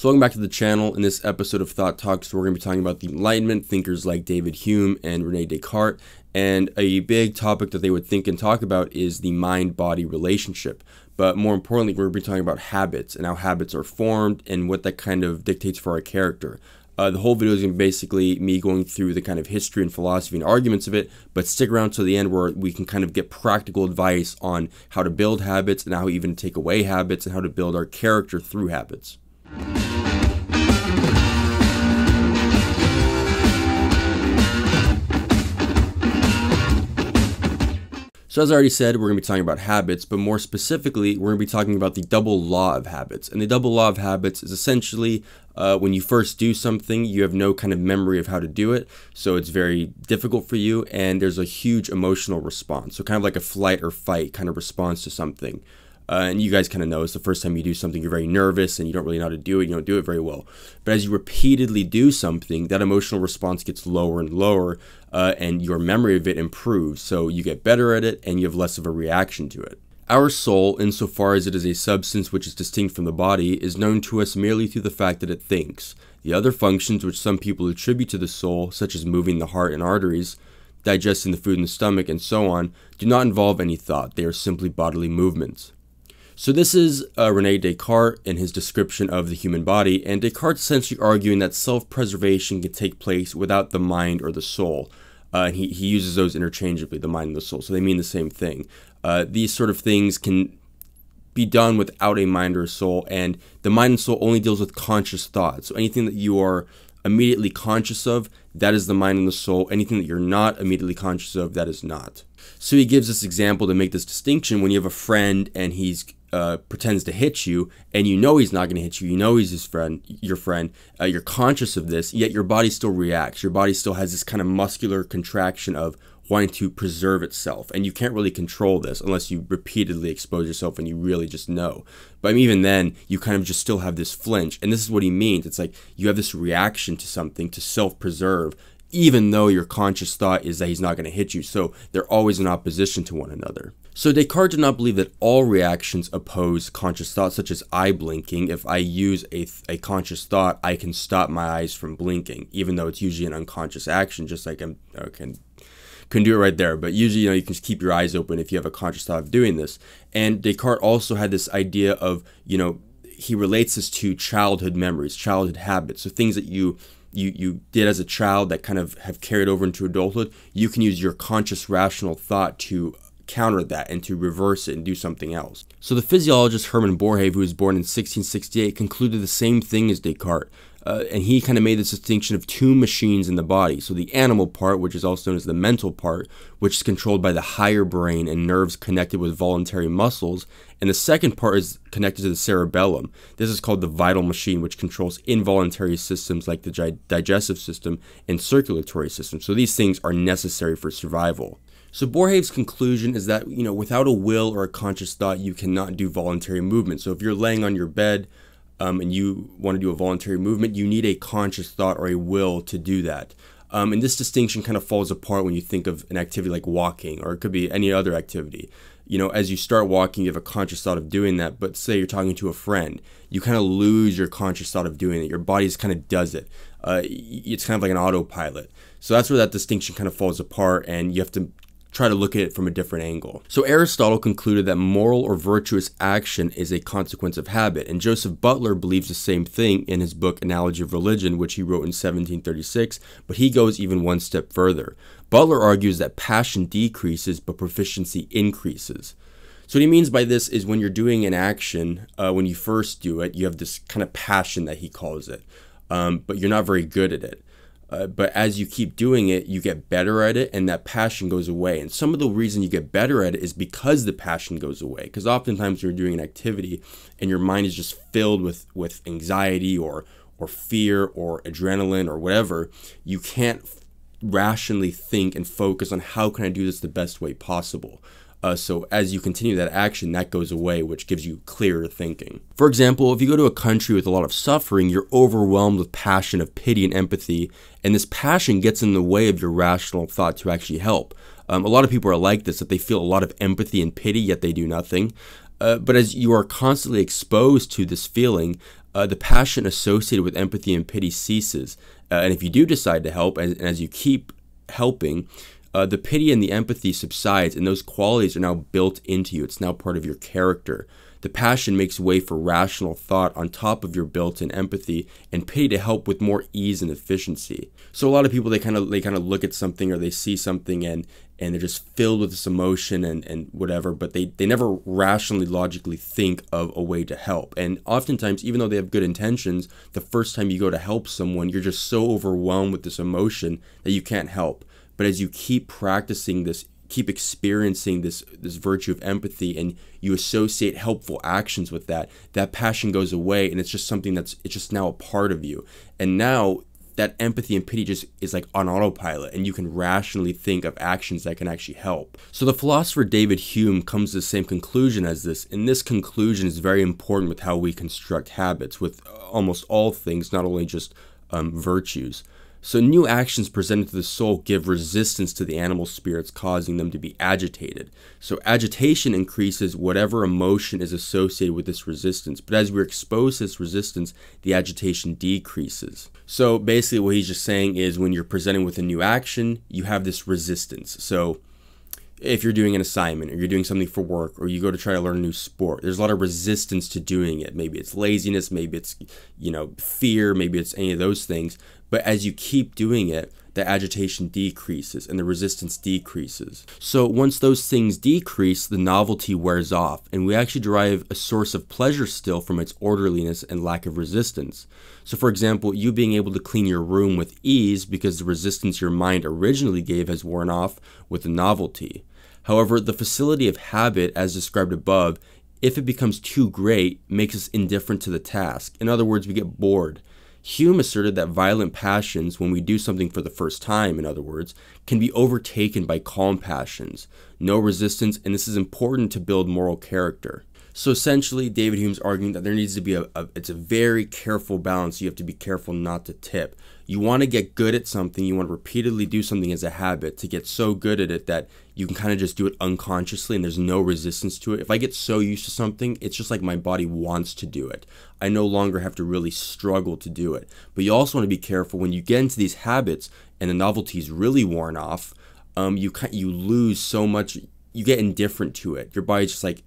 So welcome back to the channel. In this episode of Thought Talks, we're going to be talking about the Enlightenment, thinkers like David Hume and Rene Descartes, and a big topic that they would think and talk about is the mind-body relationship. But more importantly, we're going to be talking about habits and how habits are formed and what that kind of dictates for our character. The whole video is going to be basically me going through the kind of history and philosophy and arguments of it, but stick around to the end where we can kind of get practical advice on how to build habits and how even take away habits and how to build our character through habits. So as I already said, we're going to be talking about habits, but more specifically, we're going to be talking about the double law of habits. And the double law of habits is essentially when you first do something, you have no kind of memory of how to do it, so it's very difficult for you, and there's a huge emotional response, so kind of like a flight or fight kind of response to something. And you guys kind of know it's the first time you do something, you're very nervous and you don't really know how to do it, you don't do it very well. But as you repeatedly do something, that emotional response gets lower and lower and your memory of it improves. So you get better at it and you have less of a reaction to it. Our soul, insofar as it is a substance which is distinct from the body, is known to us merely through the fact that it thinks. The other functions which some people attribute to the soul, such as moving the heart and arteries, digesting the food in the stomach, and so on, do not involve any thought. They are simply bodily movements. So this is Rene Descartes in his description of the human body, and Descartes essentially arguing that self-preservation can take place without the mind or the soul. And he uses those interchangeably, the mind and the soul, so they mean the same thing. These sort of things can be done without a mind or a soul, and the mind and soul only deals with conscious thought. So anything that you are immediately conscious of, that is the mind and the soul. Anything that you're not immediately conscious of, that is not. So he gives this example to make this distinction when you have a friend and he's pretends to hit you, and you know he's not going to hit you, you know he's his friend, you're conscious of this, yet your body still reacts, your body still has this kind of muscular contraction of wanting to preserve itself, and you can't really control this unless you repeatedly expose yourself and you really just know. But I mean, even then, you kind of just still have this flinch, and this is what he means. It's like you have this reaction to something to self-preserve, even though your conscious thought is that he's not going to hit you. So they're always in opposition to one another. So Descartes did not believe that all reactions oppose conscious thought, such as eye blinking. If I use a conscious thought, I can stop my eyes from blinking, even though it's usually an unconscious action, just like I couldn't do it right there. But usually, you can just keep your eyes open if you have a conscious thought of doing this. And Descartes also had this idea of, he relates this to childhood memories, childhood habits, so things that you did as a child that kind of have carried over into adulthood. You can use your conscious rational thought to counter that and to reverse it and do something else. So the physiologist Herman Boerhaave, who was born in 1668, concluded the same thing as Descartes. And he kind of made this distinction of two machines in the body. So the animal part, which is also known as the mental part, which is controlled by the higher brain and nerves connected with voluntary muscles. And the second part is connected to the cerebellum. This is called the vital machine, which controls involuntary systems like the digestive system and circulatory system. So these things are necessary for survival. So Boerhaave's conclusion is that, without a will or a conscious thought, you cannot do voluntary movement. So if you're laying on your bed, and you want to do a voluntary movement, you need a conscious thought or a will to do that. And this distinction kind of falls apart when you think of an activity like walking, or it could be any other activity. As you start walking, you have a conscious thought of doing that, but say you're talking to a friend, you kind of lose your conscious thought of doing it. Your body just kind of does it. It's kind of like an autopilot. So that's where that distinction kind of falls apart, and you have to try to look at it from a different angle. So Aristotle concluded that moral or virtuous action is a consequence of habit, and Joseph Butler believes the same thing in his book Analogy of Religion, which he wrote in 1736, but he goes even one step further. Butler argues that passion decreases, but proficiency increases. So what he means by this is when you're doing an action, when you first do it, you have this kind of passion that he calls it, but you're not very good at it. But as you keep doing it, you get better at it, and that passion goes away. And some of the reason you get better at it is because the passion goes away. Because oftentimes you're doing an activity and your mind is just filled with anxiety or fear or adrenaline or whatever. You can't rationally think and focus on how can I do this the best way possible. So as you continue that action, that goes away, which gives you clearer thinking. For example, if you go to a country with a lot of suffering, you're overwhelmed with passion of pity and empathy, and this passion gets in the way of your rational thought to actually help. A lot of people are like this, that they feel a lot of empathy and pity, yet they do nothing. But as you are constantly exposed to this feeling, the passion associated with empathy and pity ceases. And if you do decide to help, and as you keep helping, the pity and the empathy subsides, and those qualities are now built into you. It's now part of your character. The passion makes way for rational thought on top of your built-in empathy and pity to help with more ease and efficiency. So a lot of people, they kind of look at something or they see something and they're just filled with this emotion and whatever, but they never rationally, logically think of a way to help. And oftentimes, even though they have good intentions, the first time you go to help someone, you're just so overwhelmed with this emotion that you can't help. But as you keep practicing this, keep experiencing this virtue of empathy, and you associate helpful actions with that, that passion goes away, and it's just something it's just now a part of you. And now that empathy and pity just is like on autopilot, and you can rationally think of actions that can actually help. So the philosopher David Hume comes to the same conclusion as this, and this conclusion is very important with how we construct habits with almost all things, not only just virtues. So new actions presented to the soul give resistance to the animal spirits, causing them to be agitated. So agitation increases whatever emotion is associated with this resistance, but as we're exposed to this resistance, the agitation decreases. So basically what he's just saying is when you're presented with a new action, you have this resistance. So if you're doing an assignment or you're doing something for work or you go to try to learn a new sport, there's a lot of resistance to doing it. Maybe it's laziness, maybe it's, you know, fear, maybe it's any of those things. But as you keep doing it, the agitation decreases and the resistance decreases. So once those things decrease, the novelty wears off, and we actually derive a source of pleasure still from its orderliness and lack of resistance. So for example, you being able to clean your room with ease because the resistance your mind originally gave has worn off with the novelty. However, the facility of habit, as described above, if it becomes too great, makes us indifferent to the task. In other words, we get bored. Hume asserted that violent passions, when we do something for the first time, in other words, can be overtaken by calm passions, no resistance, and this is important to build moral character. So essentially, David Hume's arguing that there needs to be it's a very careful balance. You have to be careful not to tip. You want to get good at something, you want to repeatedly do something as a habit to get so good at it that you can kind of just do it unconsciously and there's no resistance to it. If I get so used to something, it's just like my body wants to do it. I no longer have to really struggle to do it. But you also want to be careful when you get into these habits and the novelty's really worn off, you lose so much, you get indifferent to it. Your body's just like,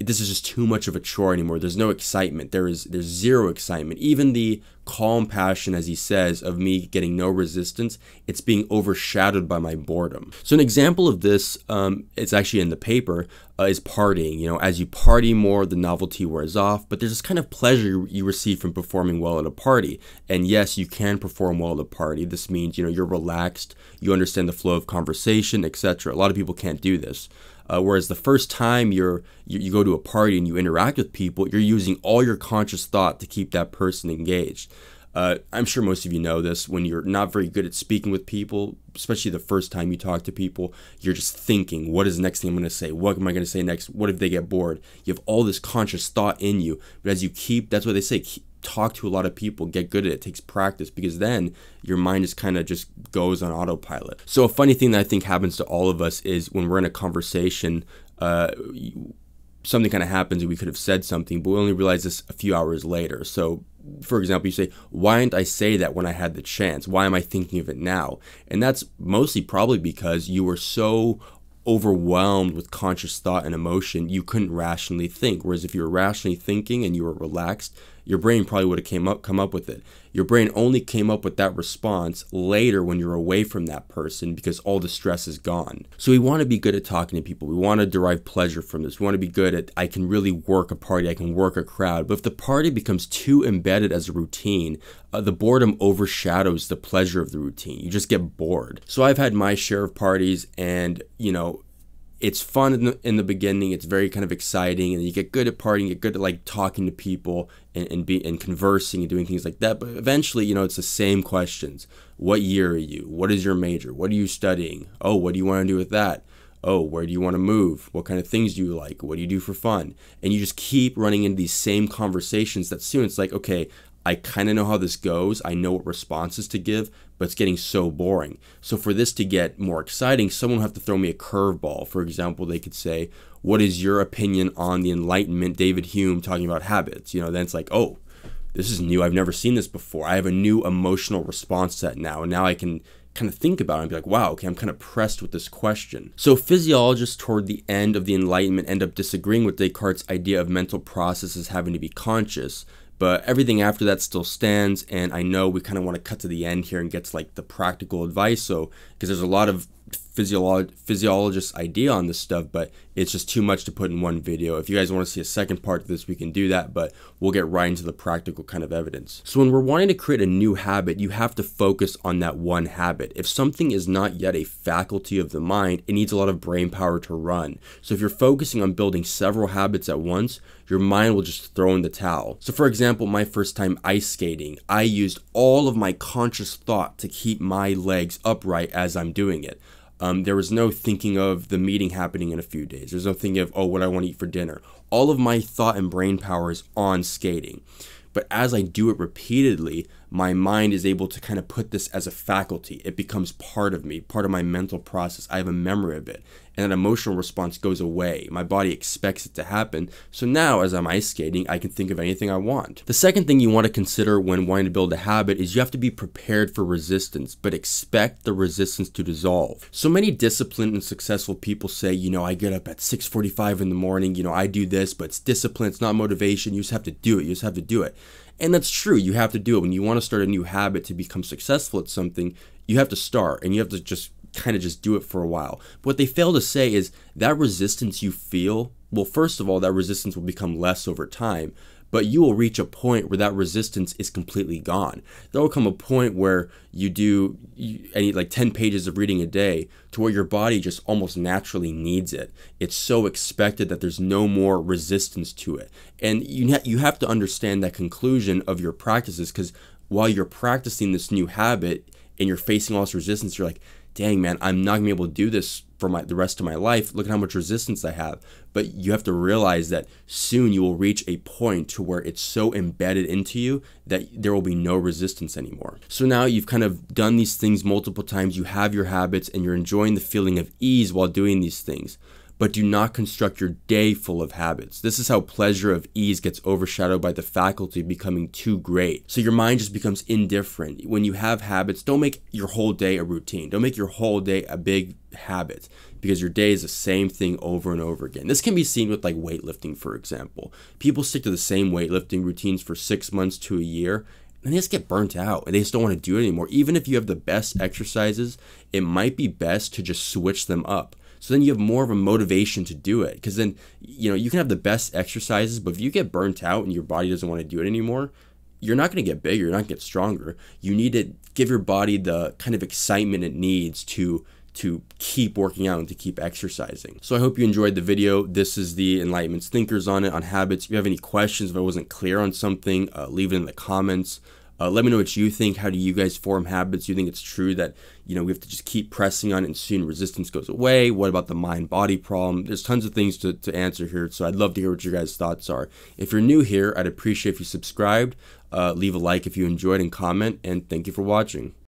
this is just too much of a chore anymore. There's no excitement. There's zero excitement. Even the calm passion, as he says, of me getting no resistance, it's being overshadowed by my boredom. So an example of this, it's actually in the paper, is partying. You know, as you party more, the novelty wears off, but there's this kind of pleasure you receive from performing well at a party. And yes, you can perform well at a party. This means, you know, you're relaxed, you understand the flow of conversation, etc. A lot of people can't do this. Whereas the first time you go to a party and you interact with people, you're using all your conscious thought to keep that person engaged. I'm sure most of you know this. When you're not very good at speaking with people, especially the first time you talk to people, you're just thinking, what is the next thing I'm going to say? What am I going to say next? What if they get bored? You have all this conscious thought in you. But as you keep, that's what they say, talk to a lot of people, get good at it. It takes practice, because then your mind is kind of just goes on autopilot. So a funny thing that I think happens to all of us is when we're in a conversation, something kind of happens and we could have said something, but we only realize this a few hours later. So for example, you say, why didn't I say that when I had the chance? Why am I thinking of it now? And that's mostly probably because you were so overwhelmed with conscious thought and emotion, you couldn't rationally think. Whereas if you were rationally thinking and you were relaxed, your brain probably would have come up with it. Your brain only came up with that response later when you're away from that person, because all the stress is gone. So we want to be good at talking to people. We want to derive pleasure from this. We want to be good at, I can really work a party, I can work a crowd. But if the party becomes too embedded as a routine, the boredom overshadows the pleasure of the routine. You just get bored. So I've had my share of parties, and you know, it's fun in the beginning. It's very kind of exciting, and you get good at partying, get good at like talking to people and conversing and doing things like that. But eventually, you know, it's the same questions. What year are you? What is your major? What are you studying? Oh, what do you want to do with that? Oh, where do you want to move? What kind of things do you like? What do you do for fun? And you just keep running into these same conversations that soon it's like, okay, I kind of know how this goes. I know what responses to give, but it's getting so boring. So for this to get more exciting, someone will have to throw me a curveball. For example, they could say, what is your opinion on the Enlightenment, David Hume, talking about habits? You know, then it's like, oh, this is new, I've never seen this before. I have a new emotional response to that now, and now I can kind of think about it and be like, wow, okay, I'm kind of pressed with this question. So physiologists toward the end of the Enlightenment end up disagreeing with Descartes' idea of mental processes having to be conscious, but everything after that still stands. And I know we kind of want to cut to the end here and get to like the practical advice, so because there's a lot of physiologist idea on this stuff, but it's just too much to put in one video. If you guys want to see a second part to this, we can do that, but we'll get right into the practical kind of evidence. So when we're wanting to create a new habit, you have to focus on that one habit. If something is not yet a faculty of the mind, it needs a lot of brain power to run. So if you're focusing on building several habits at once, your mind will just throw in the towel. So for example, my first time ice skating, I used all of my conscious thought to keep my legs upright as I'm doing it. There was no thinking of the meeting happening in a few days. There's no thinking of, oh, what I want to eat for dinner. All of my thought and brain power is on skating. But as I do it repeatedly, my mind is able to kind of put this as a faculty. It becomes part of me, part of my mental process. I have a memory of it. And an emotional response goes away. My body expects it to happen. So now as I'm ice skating, I can think of anything I want. The second thing you want to consider when wanting to build a habit is you have to be prepared for resistance, but expect the resistance to dissolve. So many disciplined and successful people say, you know, I get up at 6:45 in the morning, you know, I do this, but it's discipline, it's not motivation, you just have to do it, you just have to do it. And that's true, you have to do it. When you want to start a new habit to become successful at something, you have to start and you have to just kind of do it for a while. But what they fail to say is that resistance you feel, well, first of all, that resistance will become less over time, but you will reach a point where that resistance is completely gone. There will come a point where you do any like 10 pages of reading a day to where your body just almost naturally needs it. It's so expected that there's no more resistance to it. And you have to understand that conclusion of your practices, because while you're practicing this new habit and you're facing all this resistance, you're like, dang, man, I'm not going to be able to do this for the rest of my life. Look at how much resistance I have. But you have to realize that soon you will reach a point to where it's so embedded into you that there will be no resistance anymore. So now you've kind of done these things multiple times. You have your habits and you're enjoying the feeling of ease while doing these things. But do not construct your day full of habits. This is how pleasure of ease gets overshadowed by the faculty becoming too great. So your mind just becomes indifferent. When you have habits, don't make your whole day a routine. Don't make your whole day a big habit, because your day is the same thing over and over again. This can be seen with like weightlifting, for example. People stick to the same weightlifting routines for 6 months to a year, and they just get burnt out and they just don't want to do it anymore. Even if you have the best exercises, it might be best to just switch them up. So then you have more of a motivation to do it, because then, you know, you can have the best exercises, but if you get burnt out and your body doesn't want to do it anymore, you're not going to get bigger, you're not going to get stronger. You need to give your body the kind of excitement it needs to keep working out and to keep exercising. So I hope you enjoyed the video. This is the Enlightenment's thinkers on it, on habits. If you have any questions, if I wasn't clear on something, leave it in the comments. Let me know what you think. How do you guys form habits? Do you think it's true that, you know, we have to just keep pressing on and soon resistance goes away? What about the mind-body problem? There's tons of things to answer here, so I'd love to hear what your guys' thoughts are. If you're new here, I'd appreciate if you subscribed, leave a like if you enjoyed and comment, and thank you for watching.